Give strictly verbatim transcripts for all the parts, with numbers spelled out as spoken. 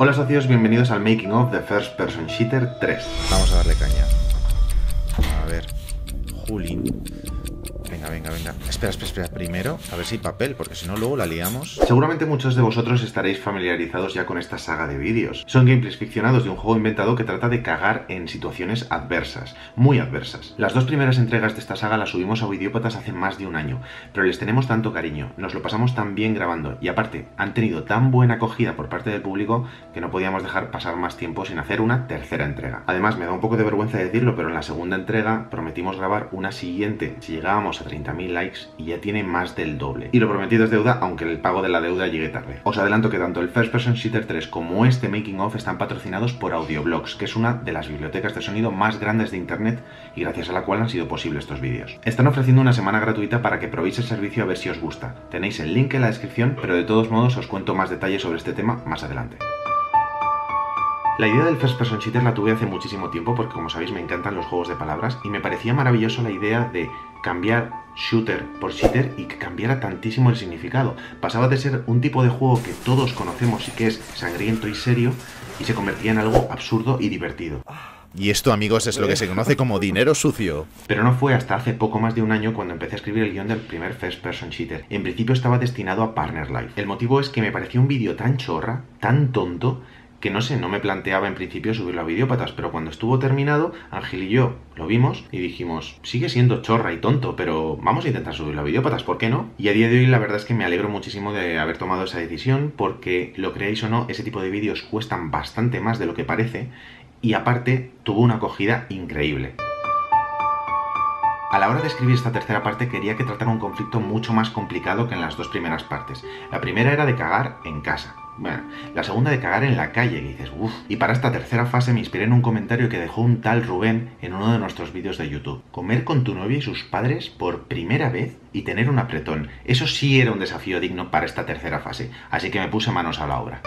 Hola socios, bienvenidos al Making of de First Person Shitter tres. Vamos a darle caña. A ver... Juli... Venga, venga, venga. Espera, espera, espera. Primero, a ver si hay papel, porque si no luego la liamos. Seguramente muchos de vosotros estaréis familiarizados ya con esta saga de vídeos. Son gameplays ficcionados de un juego inventado que trata de cagar en situaciones adversas, muy adversas. Las dos primeras entregas de esta saga las subimos a Videópatas hace más de un año, pero les tenemos tanto cariño, nos lo pasamos tan bien grabando y aparte han tenido tan buena acogida por parte del público que no podíamos dejar pasar más tiempo sin hacer una tercera entrega. Además, me da un poco de vergüenza decirlo, pero en la segunda entrega prometimos grabar una siguiente si llegábamos a treinta mil likes y ya tiene más del doble. Y lo prometido es deuda, aunque el pago de la deuda llegue tarde. Os adelanto que tanto el First Person Shitter tres como este Making of están patrocinados por Audioblocks, que es una de las bibliotecas de sonido más grandes de internet y gracias a la cual han sido posibles estos vídeos. Están ofreciendo una semana gratuita para que probéis el servicio a ver si os gusta. Tenéis el link en la descripción, pero de todos modos os cuento más detalles sobre este tema más adelante. La idea del First Person Shitter la tuve hace muchísimo tiempo porque, como sabéis, me encantan los juegos de palabras y me parecía maravillosa la idea de cambiar shooter por shitter y que cambiara tantísimo el significado. Pasaba de ser un tipo de juego que todos conocemos y que es sangriento y serio y se convertía en algo absurdo y divertido. Y esto, amigos, es lo que se conoce como dinero sucio. Pero no fue hasta hace poco más de un año cuando empecé a escribir el guión del primer First Person Shitter. En principio estaba destinado a Partner Life. El motivo es que me pareció un vídeo tan chorra, tan tonto, que no sé, no me planteaba en principio subirlo a Videópatas, pero cuando estuvo terminado, Ángel y yo lo vimos y dijimos, sigue siendo chorra y tonto, pero vamos a intentar subirlo a Videópatas, ¿por qué no? Y a día de hoy la verdad es que me alegro muchísimo de haber tomado esa decisión, porque lo creáis o no, ese tipo de vídeos cuestan bastante más de lo que parece, y aparte tuvo una acogida increíble. A la hora de escribir esta tercera parte quería que tratara un conflicto mucho más complicado que en las dos primeras partes. La primera era de cagar en casa. Bueno, la segunda de cagar en la calle, que dices, uff. Y para esta tercera fase me inspiré en un comentario que dejó un tal Rubén en uno de nuestros vídeos de YouTube. Comer con tu novia y sus padres por primera vez y tener un apretón. Eso sí era un desafío digno para esta tercera fase, así que me puse manos a la obra.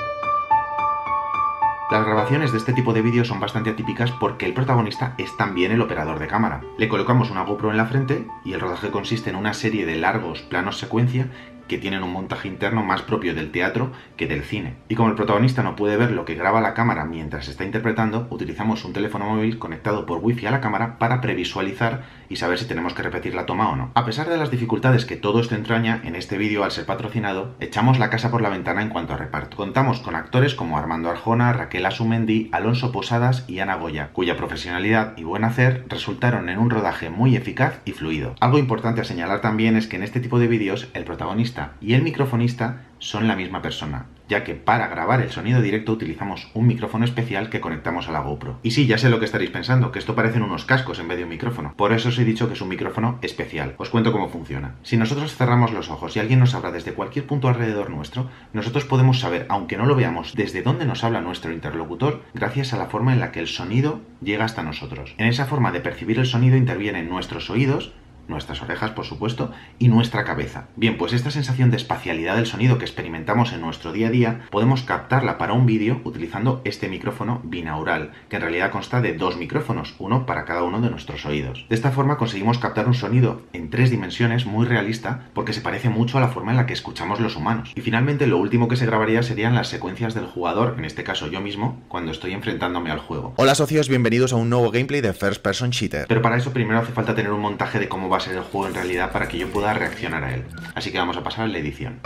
Las grabaciones de este tipo de vídeos son bastante atípicas porque el protagonista es también el operador de cámara. Le colocamos una GoPro en la frente y el rodaje consiste en una serie de largos planos secuencia que tienen un montaje interno más propio del teatro que del cine. Y como el protagonista no puede ver lo que graba la cámara mientras está interpretando, utilizamos un teléfono móvil conectado por wifi a la cámara para previsualizar y saber si tenemos que repetir la toma o no. A pesar de las dificultades que todo esto entraña, en este vídeo, al ser patrocinado, echamos la casa por la ventana en cuanto a reparto. Contamos con actores como Armando Arjona, Raquel Asumendi, Alonso Posadas y Ana Goya, cuya profesionalidad y buen hacer resultaron en un rodaje muy eficaz y fluido. Algo importante a señalar también es que en este tipo de vídeos el protagonista y el microfonista son la misma persona, ya que para grabar el sonido directo utilizamos un micrófono especial que conectamos a la GoPro. Y sí, ya sé lo que estaréis pensando, que esto parecen unos cascos en vez de un micrófono. Por eso os he dicho que es un micrófono especial. Os cuento cómo funciona. Si nosotros cerramos los ojos y alguien nos habla desde cualquier punto alrededor nuestro, nosotros podemos saber, aunque no lo veamos, desde dónde nos habla nuestro interlocutor, gracias a la forma en la que el sonido llega hasta nosotros. En esa forma de percibir el sonido intervienen nuestros oídos, nuestras orejas, por supuesto, y nuestra cabeza. Bien, pues esta sensación de espacialidad del sonido que experimentamos en nuestro día a día, podemos captarla para un vídeo utilizando este micrófono binaural, que en realidad consta de dos micrófonos, uno para cada uno de nuestros oídos. De esta forma conseguimos captar un sonido en tres dimensiones muy realista, porque se parece mucho a la forma en la que escuchamos los humanos. Y finalmente, lo último que se grabaría serían las secuencias del jugador, en este caso yo mismo, cuando estoy enfrentándome al juego. Hola socios, bienvenidos a un nuevo gameplay de First Person Shitter. Pero para eso primero hace falta tener un montaje de cómo va a ser el juego en realidad para que yo pueda reaccionar a él. Así que vamos a pasar a la edición.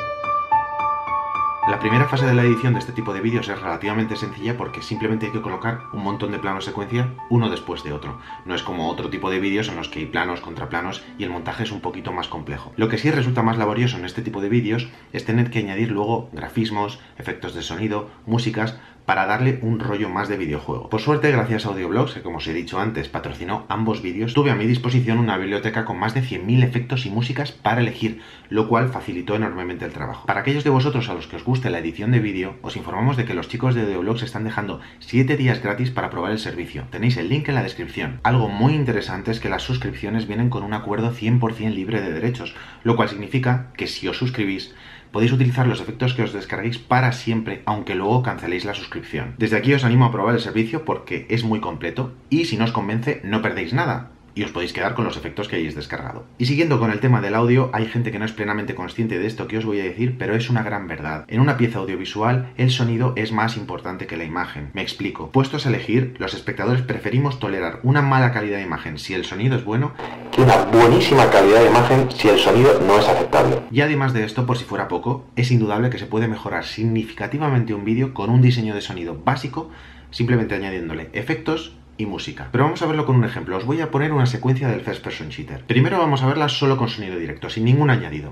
La primera fase de la edición de este tipo de vídeos es relativamente sencilla porque simplemente hay que colocar un montón de planos secuencia uno después de otro. No es como otro tipo de vídeos en los que hay planos, contraplanos y el montaje es un poquito más complejo. Lo que sí resulta más laborioso en este tipo de vídeos es tener que añadir luego grafismos, efectos de sonido, músicas, para darle un rollo más de videojuego. Por suerte, gracias a Audioblocks, que como os he dicho antes patrocinó ambos vídeos, tuve a mi disposición una biblioteca con más de cien mil efectos y músicas para elegir, lo cual facilitó enormemente el trabajo. Para aquellos de vosotros a los que os guste la edición de vídeo, os informamos de que los chicos de Audioblocks están dejando siete días gratis para probar el servicio. Tenéis el link en la descripción. Algo muy interesante es que las suscripciones vienen con un acuerdo cien por cien libre de derechos, lo cual significa que si os suscribís, podéis utilizar los efectos que os descarguéis para siempre, aunque luego canceléis la suscripción. Desde aquí os animo a probar el servicio porque es muy completo y si no os convence no perdéis nada. y os podéis quedar con los efectos que hayáis descargado. Y siguiendo con el tema del audio, hay gente que no es plenamente consciente de esto que os voy a decir, pero es una gran verdad. En una pieza audiovisual, el sonido es más importante que la imagen. Me explico. Puestos a elegir, los espectadores preferimos tolerar una mala calidad de imagen si el sonido es bueno, que una buenísima calidad de imagen si el sonido no es aceptable. Y además de esto, por si fuera poco, es indudable que se puede mejorar significativamente un vídeo con un diseño de sonido básico, simplemente añadiéndole efectos y música. Pero vamos a verlo con un ejemplo. Os voy a poner una secuencia del First Person Shitter. Primero vamos a verla solo con sonido directo, sin ningún añadido.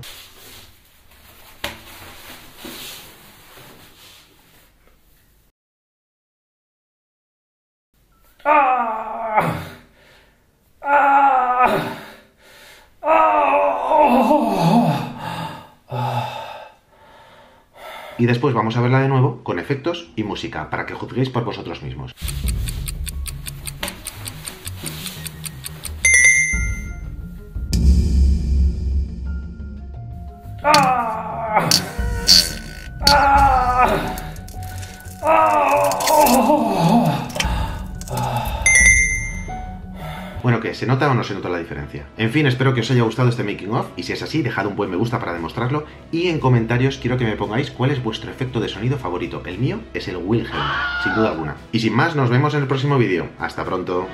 ¡Ah! ¡Ah! Y después vamos a verla de nuevo con efectos y música, para que juzguéis por vosotros mismos. Bueno, ¿qué? ¿Se nota o no se nota la diferencia? En fin, espero que os haya gustado este making of, y si es así, dejad un buen me gusta para demostrarlo, y en comentarios quiero que me pongáis cuál es vuestro efecto de sonido favorito. El mío es el Wilhelm, sin duda alguna. Y sin más, nos vemos en el próximo vídeo. ¡Hasta pronto!